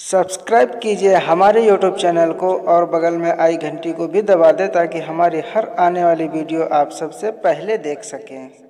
Subscribe कीजिए हमारे YouTube channel को और बगल में आई घंटी को भी दबा दें ताकि हमारी हर आने वाली वीडियो आप सबसे पहले देख सकें।